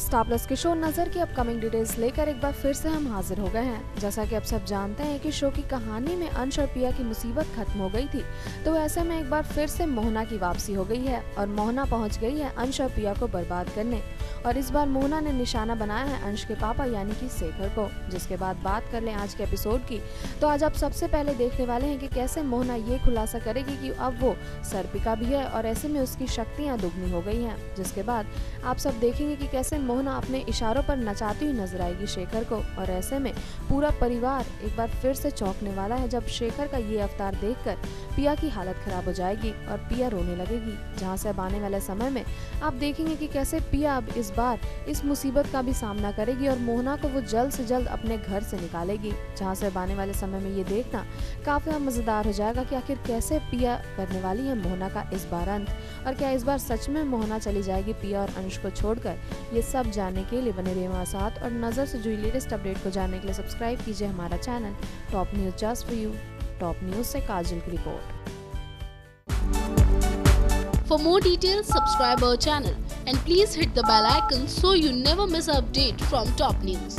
Star Plus के show नज़र की अपकमिंग डिटेल्स लेकर एक बार फिर से हम हाजिर हो गए हैं। जैसा कि आप सब जानते हैं कि शो की कहानी में अंश और पिया की मुसीबत खत्म हो गई थी, तो ऐसे में एक बार फिर से मोहना की वापसी हो गई है और मोहना पहुंच गई है अंश और पिया को बर्बाद करने। और इस बार मोहना ने निशाना बनाया है अंश के पापा यानी कि शेखर को। जिसके बाद बात कर लें आज के एपिसोड की, तो आज आप सबसे पहले देखने वाले हैं कि कैसे मोहना ये खुलासा करेगी कि अब वो सर्पिका भी है और ऐसे में उसकी शक्तियाँ दुगनी हो गई हैं। जिसके बाद आप सब देखेंगे कि कैसे मोहना अपने इशारों पर नचाती हुई नजर आएगी शेखर को। और ऐसे में पूरा परिवार एक बार फिर से चौंकने वाला है जब शेखर का ये अवतार देखकर पिया की हालत खराब हो जाएगी और पिया रोने लगेगी। जहां से अब आने वाले समय में आप देखेंगे कि कैसे पिया अब इस बार इस मुसीबत का भी सामना करेगी और मोहना को वो जल्द से जल्द अपने घर से निकालेगी। जहाँ से अब आने वाले समय में ये देखना काफी मजेदार हो जाएगा कि आखिर कैसे पिया करने वाली है मोहना का इस बार अंत, और क्या इस बार सच में मोहना चली जाएगी पिया और अंश को छोड़कर। ये सब जानने के लिए बने रहिए हमारे साथ और नज़र से जुड़ी लेटेस्ट अपडेट को जानने के लिए सब्सक्राइब कीजिए हमारा channel top news just for you. Top news से काजल की रिपोर्ट। For more details subscribe our channel and please hit the bell icon so you never miss an update from top news.